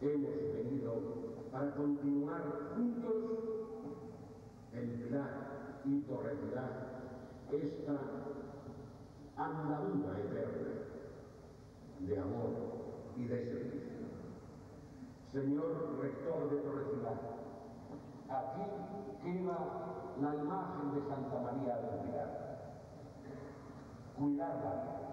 hemos venido para continuar juntos el Pilar y Torreciudad, esta andadura eterna de amor y de servicio. Señor rector de Torreciudad, aquí queda la imagen de Santa María de Unidad. Cuidarla,